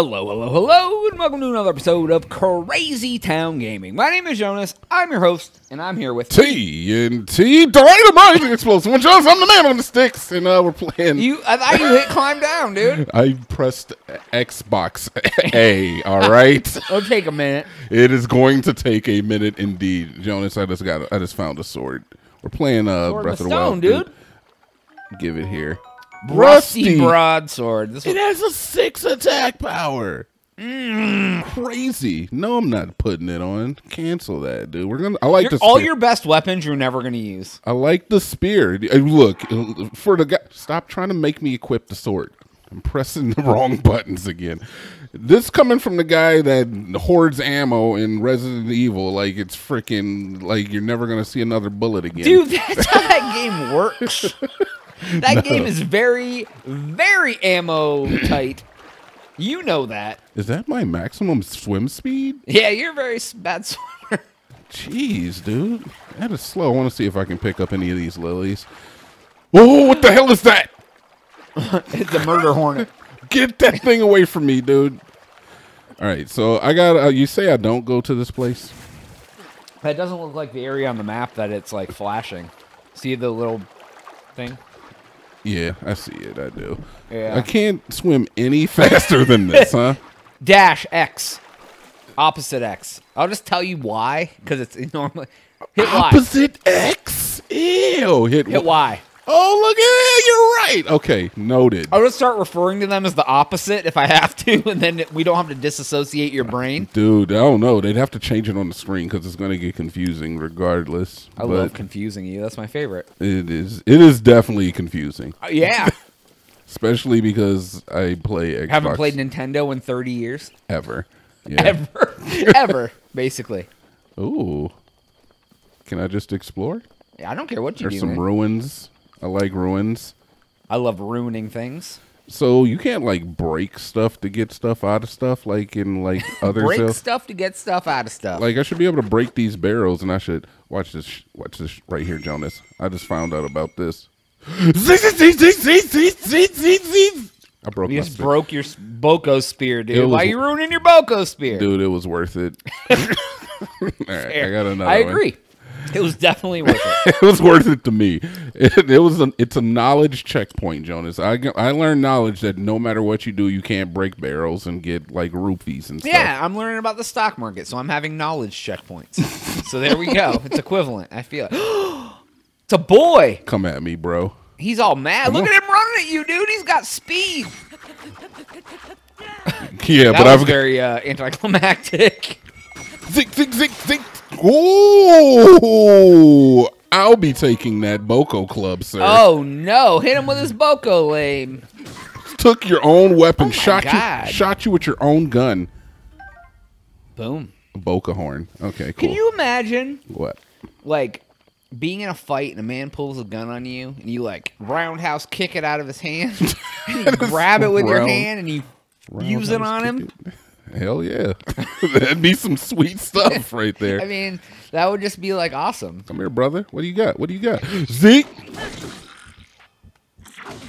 Hello, and welcome to another episode of Crazy Town Gaming. My name is Jonas, I'm your host, and I'm here with... TNT Dynamite! Explosive. Well, Jonas, I'm the man on the sticks, and we're playing... I thought you hit climb down, dude. I pressed Xbox A, alright? It'll take a minute. It is going to take a minute indeed. Jonas, I just found a sword. We're playing Breath of the Wild, dude. Give it here. Rusty broadsword. It has a 6 attack power. Crazy. No, I'm not putting it on. Cancel that, dude. We're gonna. I like the spear. All your best weapons you're never gonna use. I like the spear. Look, for the guy. Stop trying to make me equip the sword. I'm pressing the wrong buttons again. This coming from the guy that hoards ammo in Resident Evil, like it's freaking like you're never gonna see another bullet again. Dude, that's how that game works. That game is very, very ammo tight. You know that. Is that my maximum swim speed? Yeah, you're a very bad swimmer. Jeez, dude. That is slow. I want to see if I can pick up any of these lilies. Whoa, what the hell is that? It's a murder hornet. Get that thing away from me, dude. All right, so I got... you say I don't go to this place? That doesn't look like the area on the map that it's, like, flashing. See the little thing? Yeah, I see it. I do. Yeah. I can't swim any faster than this, huh? Dash X, opposite X. I'll just tell you why, because it's normally hit Y. Opposite X. Ew. Hit Y. Oh, look at it. You're right. Okay, noted. I'll just start referring to them as the opposite if I have to, and then we don't have to disassociate your brain. Dude, I don't know. They'd have to change it on the screen because it's going to get confusing regardless. I love confusing you. That's my favorite. It is. It is definitely confusing. Yeah. Especially because I play Xbox. Haven't played Nintendo in 30 years. Ever. Yeah. Ever. Ever, basically. Ooh. Can I just explore? I don't care what you do. There's some ruins. I like ruins. I love ruining things. So you can't like break stuff to get stuff out of stuff, like in like other stuff to get stuff out of stuff. Like I should be able to break these barrels, and I should watch this right here, Jonas. I just found out about this. I broke. You just broke your Boko spear, dude. Why are you ruining your Boko spear, dude? It was worth it. All right, I got another. I agree. One. It was definitely worth it. It was worth it to me. It's a knowledge checkpoint, Jonas. I learned knowledge that no matter what you do, you can't break barrels and get like rupees and stuff. Yeah, I'm learning about the stock market, so I'm having knowledge checkpoints. So there we go. It's equivalent. I feel it. It's a boy. Come at me, bro. He's all mad. Look at him running at you, dude. He's got speed. Yeah, that was very anticlimactic. Zink, zink, zink, zink. Ooh, I'll be taking that Boko club, sir. Oh, no. Hit him with his Boko lame. Took your own weapon. Oh shot you with your own gun. Boom. Boko horn. Okay, cool. Can you imagine? What? Like, being in a fight and a man pulls a gun on you and you, like, roundhouse kick it out of his hand. You grab it with your hand and you use it on him. Hell yeah. That'd be some sweet stuff right there. I mean, that would just be like awesome. Come here, brother. What do you got? What do you got? Zeke.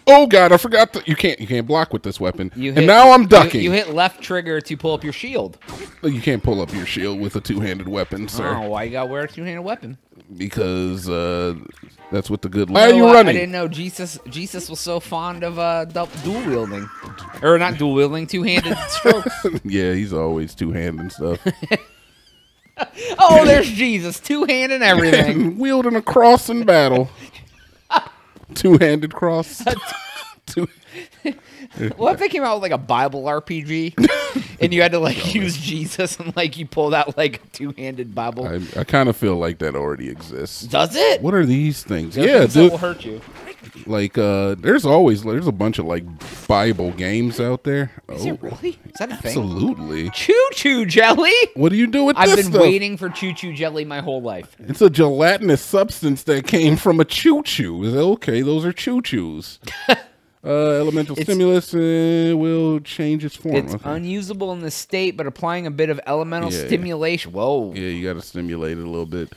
Oh god, I forgot that you can't block with this weapon. And now I'm ducking. You hit left trigger to pull up your shield. You can't pull up your shield with a two-handed weapon, sir. Oh, why you gotta wear a two-handed weapon? Because that's what the good. Why are you running? I didn't know Jesus was so fond of dual wielding, or not dual wielding, two-handed strokes. Yeah, he's always two-handed stuff. Oh, there's Jesus, two-handed everything, wielding a cross in battle. Two-handed cross. What if they came out with like a Bible RPG, and you had to like use Jesus and like you pulled out like a two-handed Bible? I kind of feel like that already exists. Does it? What are these things? Yeah, dude, that will hurt you. Like, there's a bunch of like Bible games out there. Is it really? Is that a thing? Absolutely. Choo-choo jelly. What do you do with this stuff? I've been waiting for choo-choo jelly my whole life. It's a gelatinous substance that came from a choo-choo. Okay, those are choo-choos. Elemental stimulus will change its form. It's unusable in this state, but applying a bit of elemental stimulation. Yeah. Whoa. Yeah, you got to stimulate it a little bit.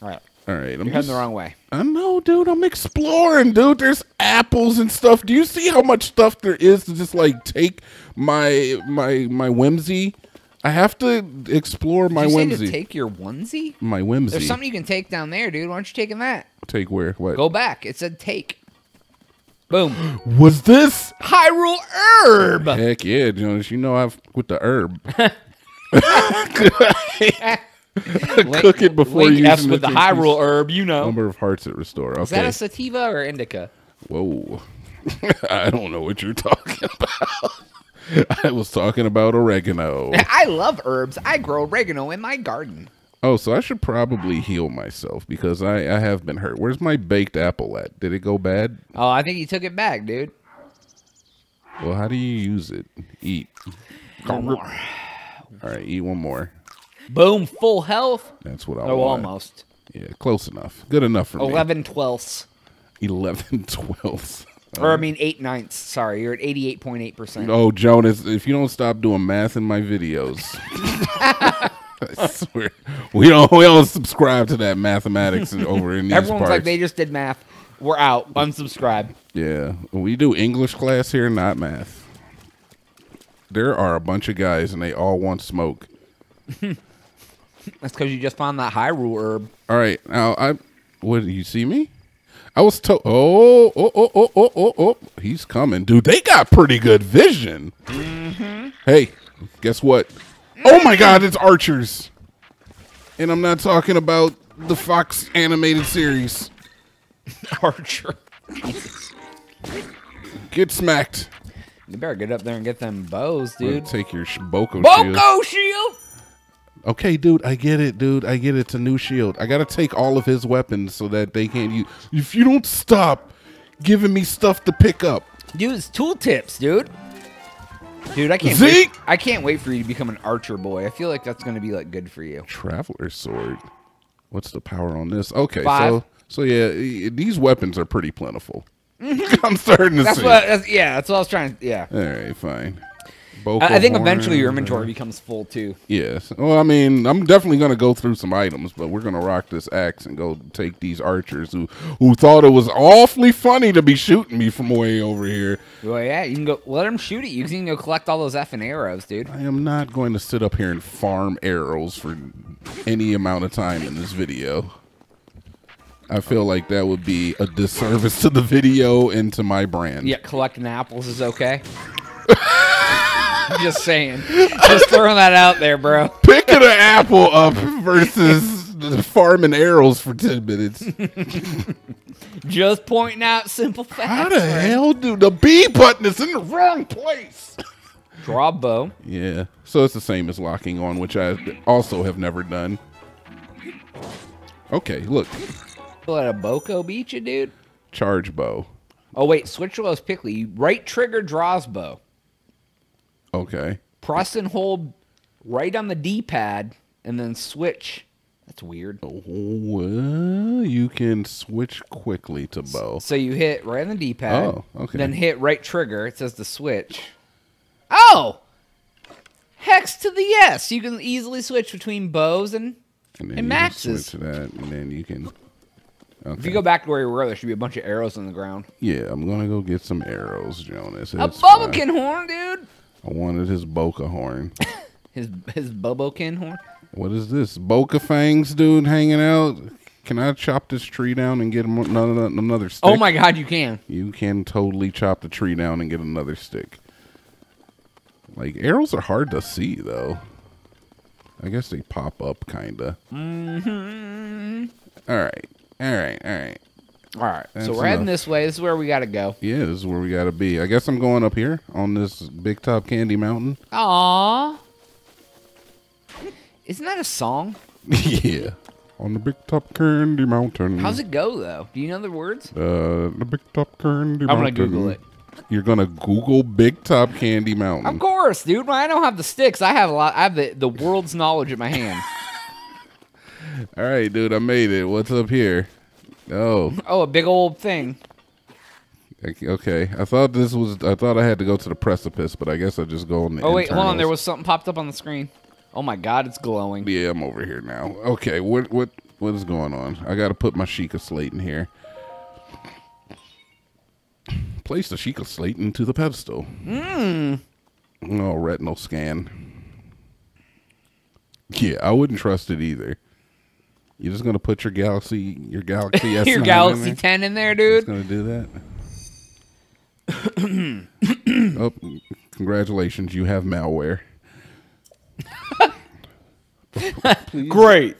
All right. All right, I'm heading the wrong way. I know, dude. I'm exploring, dude. There's apples and stuff. Do you see how much stuff there is to just like take my whimsy? I have to explore my whimsy. You say to take your onesie? My whimsy. There's something you can take down there, dude. Why aren't you taking that? Take where? What? Go back. It said take. Boom. Was this Hyrule herb? Heck yeah, Jonas. You know I've with the herb. Cook it before you use it. With the Hyrule herb, you know. Number of hearts it restore. Okay. Is that a sativa or indica? Whoa. I don't know what you're talking about. I was talking about oregano. I love herbs. I grow oregano in my garden. Oh, so I should probably heal myself because I have been hurt. Where's my baked apple at? Did it go bad? Oh, I think you took it back, dude. Well, how do you use it? Eat. One more. All right, eat one more. Boom, full health. That's what I want. Almost. Yeah, close enough. Good enough for 11/12. 11/12. Or, I mean, 8/9. Sorry, you're at 88.8%. Oh, Jonas, if you don't stop doing math in my videos. I swear. We don't subscribe to that mathematics over in these Everyone's parts. Like, they just did math. We're out. Unsubscribe. Yeah. We do English class here, not math. There are a bunch of guys, and they all want smoke. That's because you just found that Hyrule herb. All right. Now, what, you see me? I was told. Oh. He's coming. Dude, they got pretty good vision. Mm-hmm. Hey, guess what? Oh my God, it's archers. And I'm not talking about the Fox animated series. Archer. Get smacked. You better get up there and get them bows, dude. I'll take your Boko shield. Okay, dude, I get it, dude. I get it. It's a new shield. I got to take all of his weapons so that they can't use. If you don't stop giving me stuff to pick up. Use tooltips, dude. Dude, I can't wait for you to become an archer boy. I feel like that's going to be like good for you. Traveler sword. What's the power on this? Okay, so yeah, these weapons are pretty plentiful. I'm starting to that's what I was trying to. Yeah. All right, fine. I think eventually your inventory becomes full too. Yes. Well, I mean, I'm definitely going to go through some items, but we're going to rock this axe and go take these archers who thought it was awfully funny to be shooting me from way over here. Well, yeah, you can go let them shoot at you. You can go collect all those effing arrows, dude. I am not going to sit up here and farm arrows for any amount of time in this video. I feel like that would be a disservice to the video and to my brand. Yeah, collecting apples is okay. Just saying. Just throwing that out there, bro. Picking an apple up versus farming arrows for 10 minutes. Just pointing out simple facts. How the hell do the B button is in the wrong place? Draw bow. Yeah. So it's the same as locking on, which I also have never done. Okay, look. Let a Boko beat you, dude. Charge bow. Oh, wait. Switch those quickly. Right trigger draws bow. Okay. Press and hold right on the D-pad and then switch. That's weird. Oh, well, you can switch quickly to bow. So you hit right on the D-pad. Oh, okay. Then hit right trigger. It says to switch. Oh! Hex to the yes. You can easily switch between bows and maxes. Switch to that, and then you can... Okay. If you go back to where you were, there should be a bunch of arrows on the ground. Yeah, I'm going to go get some arrows, Jonas. That's a bubblekin horn, dude! I wanted his Boko horn. his Bubokin horn? What is this? Boko fangs, dude, hanging out? Can I chop this tree down and get another stick? Oh, my God, you can. You can totally chop the tree down and get another stick. Like, arrows are hard to see, though. I guess they pop up, kind of. Mm-hmm. All right. All right. So we're heading this way. This is where we got to go. Yeah, this is where we got to be. I guess I'm going up here on this Big Top Candy Mountain. Aww. Isn't that a song? Yeah. On the Big Top Candy Mountain. How's it go, though? Do you know the words? The Big Top Candy Mountain. I'm going to Google it. You're going to Google Big Top Candy Mountain. Of course, dude. When I don't have the sticks, I have a lot. I have the world's knowledge at my hand. All right, dude, I made it. What's up here? Oh. Oh, a big old thing. Okay. I thought I had to go to the precipice, but I guess I just go on the internals. Wait, hold on. There was something popped up on the screen. Oh, my God, it's glowing. Yeah, I'm over here now. Okay, what what is going on? I gotta put my Sheikah slate in here. Place the Sheikah slate into the pedestal. Mm. Oh, retinal scan. Yeah, I wouldn't trust it either. You're just gonna put your galaxy S9 your Galaxy 10 in there, dude. It's gonna do that. Oh, congratulations, you have malware. Great.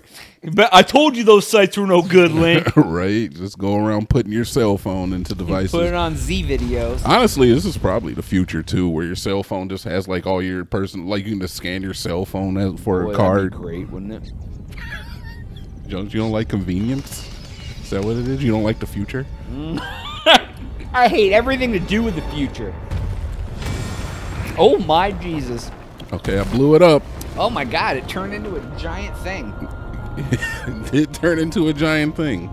But I told you those sites were no good, Link. Right? Just go around putting your cell phone into devices. You put it on Z videos. Honestly, this is probably the future too, where your cell phone just has like all your person, like you can just scan your cell phone as for a card. That'd be great, wouldn't it? You don't like convenience? Is that what it is? You don't like the future? I hate everything to do with the future. Oh my Jesus. Okay, I blew it up. Oh my God, it turned into a giant thing. It turned into a giant thing.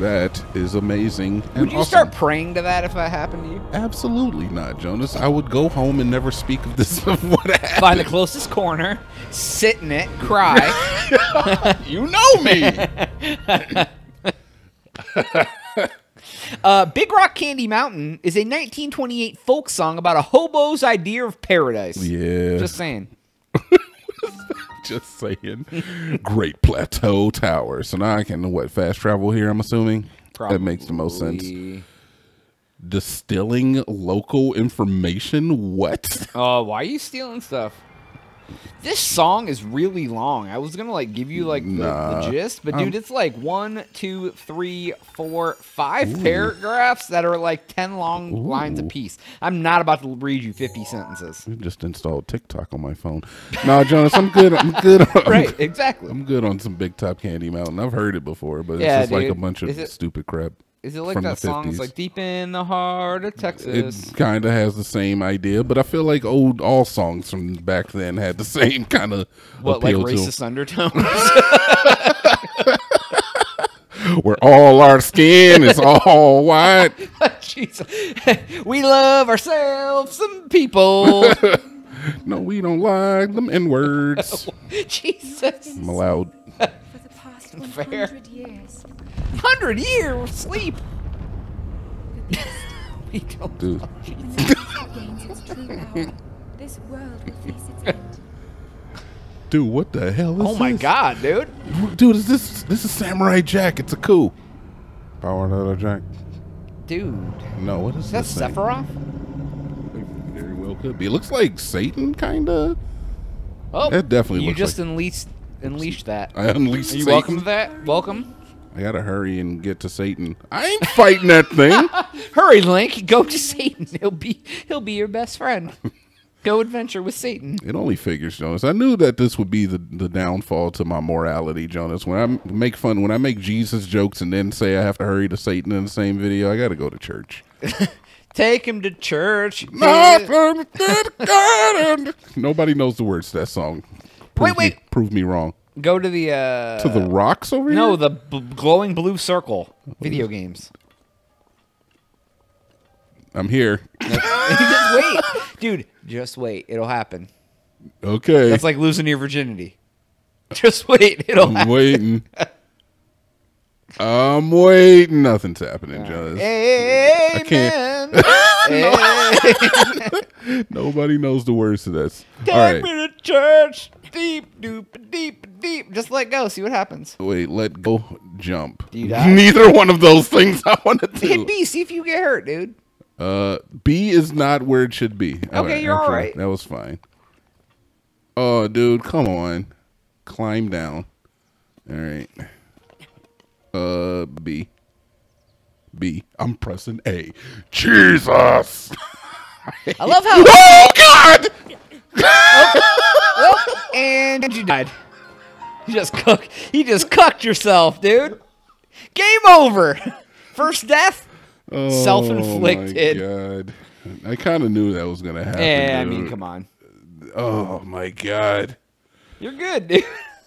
That is amazing. Would you start praying to that if that happened to you? Absolutely not, Jonas. I would go home and never speak of this. Of what happened. Find the closest corner, sit in it, cry. You know me. Big Rock Candy Mountain is a 1928 folk song about a hobo's idea of paradise. Yeah. Just saying. Just saying. Great Plateau Tower. So now I can, what, fast travel here, I'm assuming? Probably. That makes the most sense. Distilling local information? What? Oh, why are you stealing stuff? This song is really long. I was gonna like give you like the gist, but dude, it's like 1, 2, 3, 4, 5 ooh. Paragraphs that are like 10 long ooh. Lines apiece. I'm not about to read you 50 sentences. I just installed TikTok on my phone. No, Jonas, I'm good. I'm good. Right, exactly. I'm good on some Big Top Candy Mountain. I've heard it before, but yeah, it's just dude. Like a bunch of stupid crap. Is it like that song? It's like deep in the heart of Texas. It kind of has the same idea, but I feel like all songs from back then had the same kind of appeal like racist to undertones. Where all our skin is all white. Jesus, we love ourselves some people. No, we don't like them N words. Jesus, I'm allowed. Fair. 100 years sleep. We don't. Dude. Dude, what the hell is this? Oh my God, dude. Dude, is this is Samurai Jack? It's a coup. Power another Jack. Dude. No, what is this? Is that Sephiroth? Very well could be. It looks like Satan, kinda. Oh, that definitely. You just unleashed that. I unleashed. Are you Satan? Welcome to that. Welcome. I gotta hurry and get to Satan. I ain't fighting that thing. Hurry, Link. Go to Satan. He'll be your best friend. Go adventure with Satan. It only figures, Jonas. I knew that this would be the downfall to my morality, Jonas. When I make Jesus jokes and then say I have to hurry to Satan in the same video, I gotta go to church. Take him to church. Nobody knows the words to that song. Wait. Prove me wrong. Go to the rocks over here? No, the glowing blue circle. Video games. I'm here. Just wait. Dude, just wait. It'll happen. Okay. That's like losing your virginity. Just wait. I'm waiting. I'm waiting. Nothing's happening, Jonas. Amen. I can't. Amen. Nobody knows the words to this. Take me to church. Deep, doop, deep, deep. Just let go. See what happens. Wait, let go. Jump. Neither one of those things I want to do. Hit B. See if you get hurt, dude. B is not where it should be. Okay, all right. That was fine. Oh, dude, come on. Climb down. All right. B. B. I'm pressing A. Jesus! I love how... Oh, God! Oh, and you died. You just cucked yourself, dude. Game over. First death. Oh, self-inflicted. My God. I kind of knew that was going to happen. Yeah, dude. I mean, come on. Oh, my God. You're good, dude.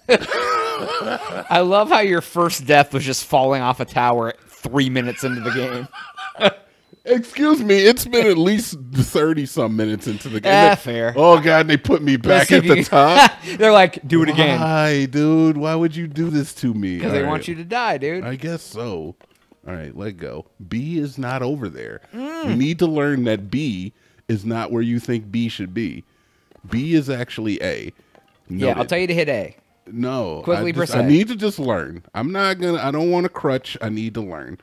I love how your first death was just falling off a tower 3 minutes into the game. Excuse me, it's been at least 30-some minutes into the game. Yeah, fair. Oh, God, they put me back at the top. They're like, do it again. Why, dude? Why would you do this to me? Because they want you to die, dude. I guess so. All right, let go. B is not over there. You need to learn that B is not where you think B should be. B is actually A. Noted. Yeah, I'll tell you to hit A. No. Quickly percent. I need to just learn. I'm not going to, I don't want to crutch. I need to learn.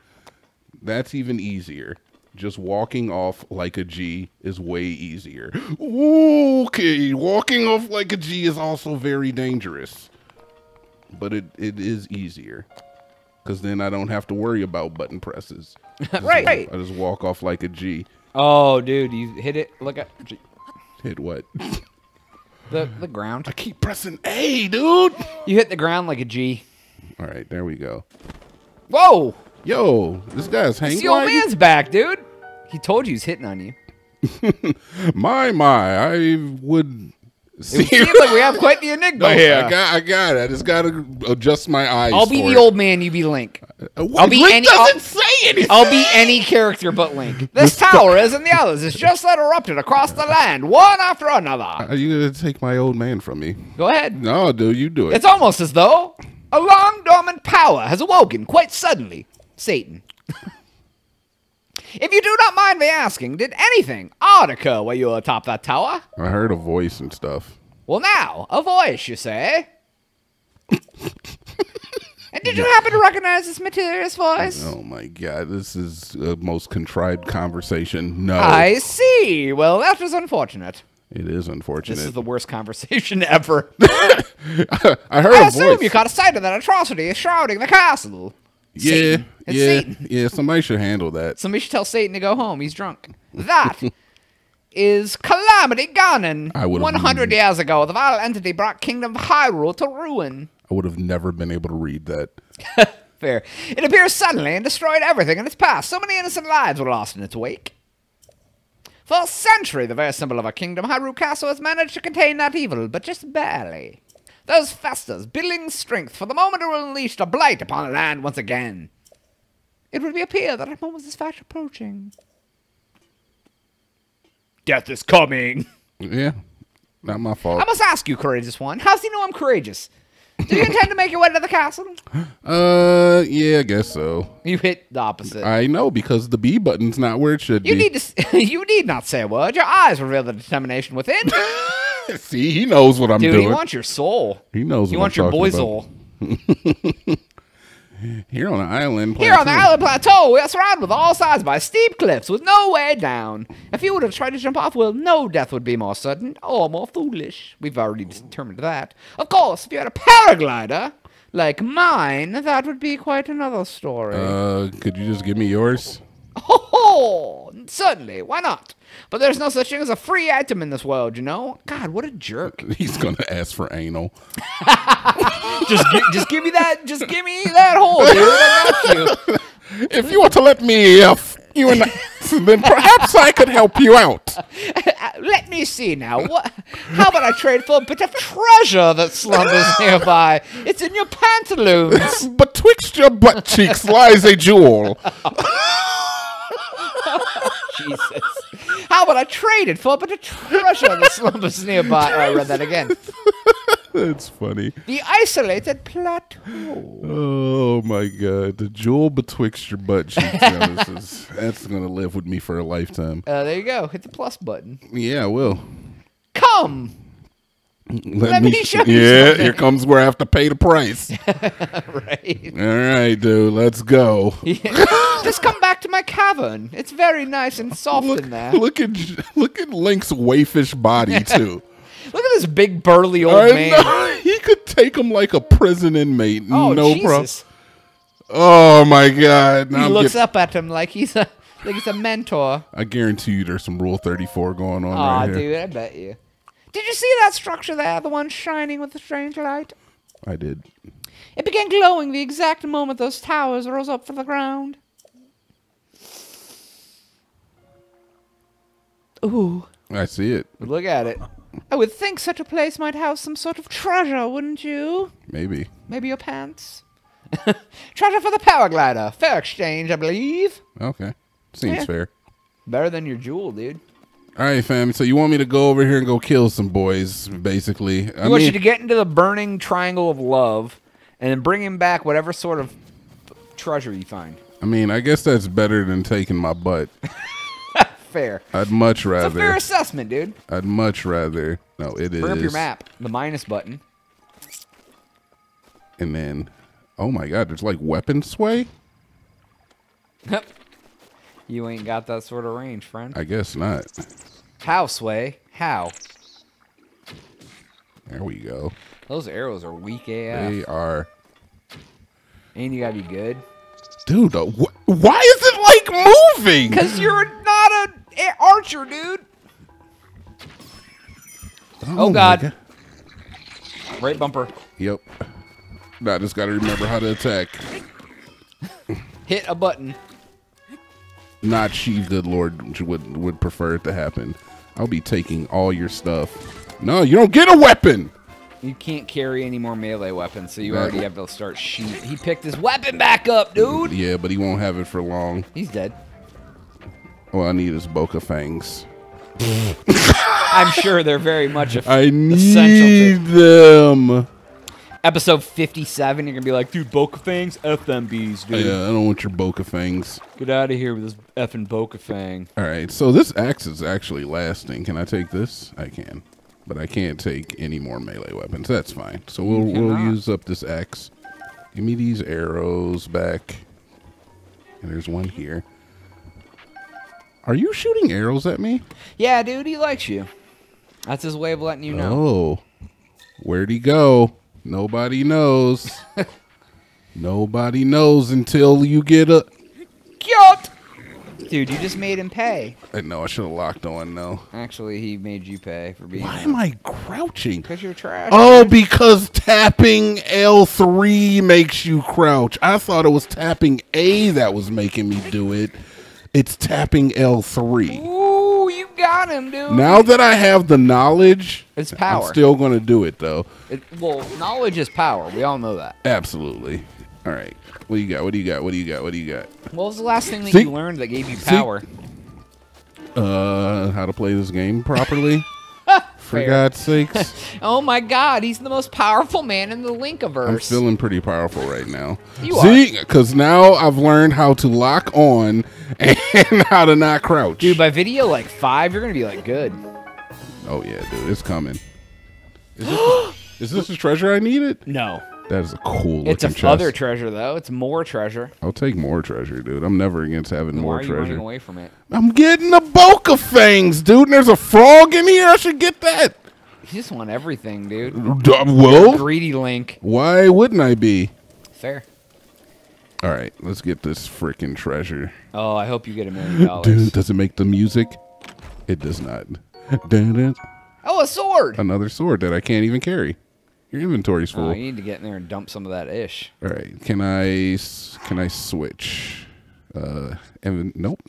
That's even easier. Just walking off like a G is way easier. Okay, walking off like a G is also very dangerous. But it is easier. Because then I don't have to worry about button presses. Right. I just walk off like a G. Oh, dude, you hit it. Look at G. Hit what? The ground. I keep pressing A, dude. You hit the ground like a G. All right, there we go. Whoa. Yo, this guy's hanging. The old man's back, dude. He told you he's hitting on you. my, I would. It seems like we have quite the enigma. Yeah, I got it. I just gotta adjust my eyes. I'll be the old man. You be Link. Link doesn't say anything. I'll be any character but Link. This tower isn't the others. It's just that erupted across the land, one after another. Are you gonna take my old man from me? Go ahead. No, dude, you do it. It's almost as though a long dormant power has awoken quite suddenly. Satan. If you do not mind me asking, did anything odd occur while you were atop that tower? I heard a voice and stuff. Well, now, a voice, you say? And did you happen to recognize this mysterious voice? Oh, my God. This is the most contrived conversation. No. I see. Well, that was unfortunate. It is unfortunate. This is the worst conversation ever. I assume you caught a sight of that atrocity shrouding the castle. Satan. Yeah, somebody should handle that. Somebody should tell Satan to go home. He's drunk. That is Calamity Ganon. 100 years ago, the vile entity brought Kingdom Hyrule to ruin. I would have never been able to read that. Fair. It appears suddenly and destroyed everything in its path. So many innocent lives were lost in its wake. For a century, the very symbol of our kingdom, Hyrule Castle, has managed to contain that evil, but just barely. Those festers, building strength, for the moment are unleashed a blight upon the land once again. It would appear that at moments is fast approaching. Death is coming. Yeah, not my fault. I must ask you, courageous one. How's he know I'm courageous? Do you intend to make your way to the castle? Yeah, I guess so. You hit the opposite. I know, because the B button's not where it should be. You need not say a word. Your eyes reveal the determination within. See, he knows what I'm doing. Dude, he wants your soul. He knows what I'm talking about. He wants your boy soul. Here on the island plateau. Here on the island plateau, we are surrounded with all sides by steep cliffs with no way down. If you would have tried to jump off, well, no death would be more sudden or more foolish. We've already determined that. Of course, if you had a paraglider like mine, that would be quite another story. Could you just give me yours? Oh, certainly. Why not? But there's no such thing as a free item in this world, you know? God, what a jerk. He's going to ask for anal. just give me that. Just give me that hole, dude. I got you. If you were to let me F you and then perhaps I could help you out. Let me see now. How about I trade for a bit of treasure that slumbers nearby? It's in your pantaloons. Betwixt your butt cheeks lies a jewel. Jesus. How about I trade it for a bit of treasure that slumbers nearby? Oh, I read that again. That's funny. The isolated plateau. Oh, my God. The jewel betwixt your butt cheeks. That's going to live with me for a lifetime. There you go. Hit the plus button. Yeah, I will. Come. Let me show you something. Here comes where I have to pay the price. Right. All right, dude. Let's go. Yeah. Just come back to my cavern. It's very nice and soft in there. Look at Link's waifish body, too. Look at this big burly old man. He could take him like a prison inmate. Oh, no problem. Oh my God! Now he looks up at him like he's a mentor. I guarantee you, there's some Rule 34 going on right here. Oh, dude, I bet you. Did you see that structure there? The one shining with the strange light. I did. It began glowing the exact moment those towers rose up from the ground. Ooh. I see it. Look at it. I would think such a place might house some sort of treasure, wouldn't you? Maybe. Maybe your pants. Treasure for the paraglider. Fair exchange, I believe. Okay. Seems fair. Better than your jewel, dude. All right, fam. So you want me to go over here and go kill some boys, basically. I want you to get into the burning triangle of love and then bring him back whatever sort of treasure you find. I mean, I guess that's better than taking my butt. Fair. I'd much rather. It's a fair assessment, dude. I'd much rather. No, it Bring is. Bring up your map. The minus button. And then, oh my God, there's like weapon sway? Yep. You ain't got that sort of range, friend. I guess not. How, Sway? How? There we go. Those arrows are weak AF. They are. And you gotta be good. Dude, why is it like moving? Because you're not an archer, dude. Oh, God. Right bumper. Yep. I just gotta remember how to attack. Hit a button. Not she, good Lord, would prefer it to happen. I'll be taking all your stuff. No, you don't get a weapon. You can't carry any more melee weapons, so you already have to start shooting. He picked his weapon back up, dude. Yeah, but he won't have it for long. He's dead. All I need is Boko fangs. I'm sure they're very much essential them. Episode 57, you're going to be like, dude, Boko fangs, F them bees, dude. Yeah, I don't want your Boko fangs. Get out of here with this effing Boko fang. All right, so this axe is actually lasting. Can I take this? I can. But I can't take any more melee weapons. That's fine. So we'll use up this axe. Give me these arrows back. And there's one here. Are you shooting arrows at me? Yeah, dude, he likes you. That's his way of letting you know. Oh, where'd he go? Nobody knows. Nobody knows until you get a... Cute! Dude, you just made him pay. I know, I should have locked on, though. Actually, he made you pay for being... Why am I crouching? Because you're trash. Oh, because tapping L3 makes you crouch. I thought it was tapping A that was making me do it. It's tapping L3. Ooh, you got him, dude. Now that I have the knowledge, it's power. I'm still going to do it, though. Well, knowledge is power. We all know that. Absolutely. All right. What do you got? What do you got? What do you got? What do you got? What was the last thing that you learned that gave you power? How to play this game properly. For God's sakes. Oh, my God. He's the most powerful man in the Linkiverse. I'm feeling pretty powerful right now. You are. Because now I've learned how to lock on and how to not crouch. Dude, by video like 5, you're going to be like good. Oh, yeah, dude. It's coming. Is this, is this the treasure I needed? No. That is a cool looking chest. It's other treasure, though. It's more treasure. I'll take more treasure, dude. I'm never against having more treasure. Why are you running away from it? I'm getting the Boko fangs, dude, and there's a frog in here. I should get that. You just want everything, dude. Well, greedy Link. Why wouldn't I be? Fair. All right, let's get this freaking treasure. Oh, I hope you get $1 million. Dude, does it make the music? It does not. Oh, a sword. Another sword that I can't even carry. Your inventory's full. Oh, you need to get in there and dump some of that ish. All right, can I switch? Nope.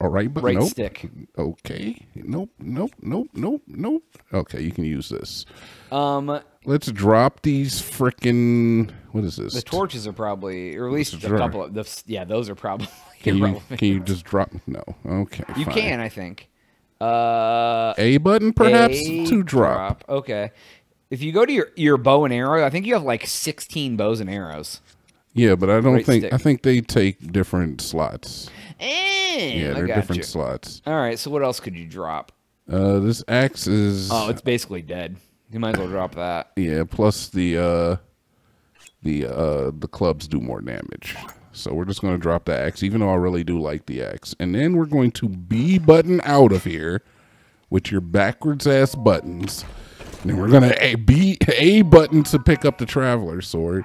All right, but right nope. Stick. Okay. Nope. Nope. Nope. Nope. Nope. Okay, you can use this. Let's drop these frickin'. What is this? The torches are probably, or at least a couple of. Yeah, those are probably. Can you just drop? No. Okay. You fine. Can, I think. A button perhaps a to drop. Okay. If you go to your bow and arrow, I think you have like 16 bows and arrows. Yeah, but I don't think... I think they take different slots. Yeah, they're different slots. All right, so what else could you drop? This axe is... Oh, it's basically dead. You might as well drop that. Yeah, plus the clubs do more damage. So we're just going to drop the axe, even though I really do like the axe. And then we're going to B button out of here with your backwards-ass buttons. Then we're gonna A button to pick up the Traveler sword,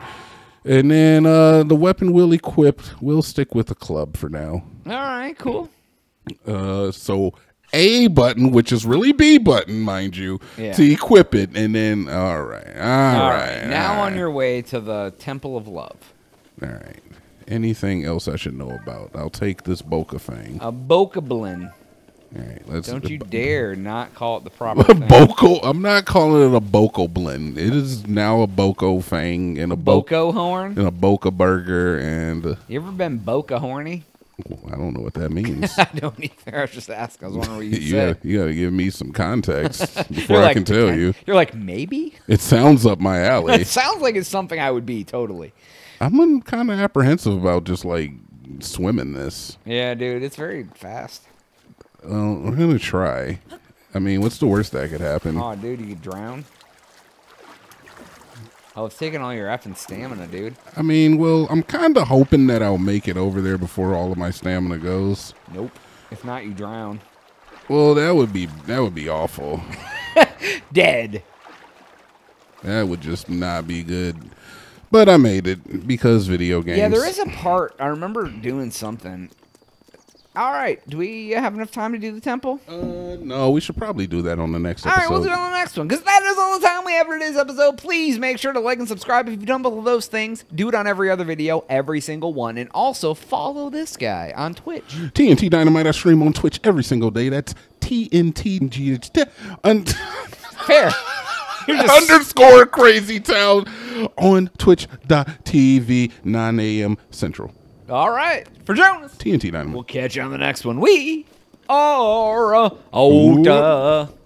and then the weapon will equip. We'll stick with the club for now. All right, cool. So A button, which is really B button, mind you, to equip it, and then all right. Now on your way to the Temple of Love. All right. Anything else I should know about? I'll take this Boko fang. A Boko blin. All right, let's Don't you dare not call it the proper thing. Boko, I'm not calling it a Boko blend. It is now a Boko fang and a Boko horn and a Boko burger. And you ever been Boko horny? I don't know what that means. I don't either. I was just asking. I was wondering what you said. You got to give me some context before I can tell you. You're like, maybe? It sounds up my alley. It sounds like it's something I would be, totally. I'm kind of apprehensive about just, like, swimming this. Yeah, dude. It's very fast. We're going to try. I mean, what's the worst that could happen? Oh, dude, you could drown. Oh, it's taking all your effing stamina, dude. I mean, well, I'm kind of hoping that I'll make it over there before all of my stamina goes. Nope. If not, you drown. Well, that would be awful. Dead. That would just not be good. But I made it because video games. Yeah, there is a part. I remember doing something. All right, do we have enough time to do the temple? No, we should probably do that on the next episode. All right, we'll do it on the next one, because that is all the time we have for today's episode. Please make sure to like and subscribe if you've done both of those things. Do it on every other video, every single one, and also follow this guy on Twitch. TNT Dynamite, I stream on Twitch every single day. That's TNT. Fair. _ Crazy Town on twitch.tv, 9 a.m. Central. All right. For Jonas, TNT Dynamite. We'll catch you on the next one. We are out.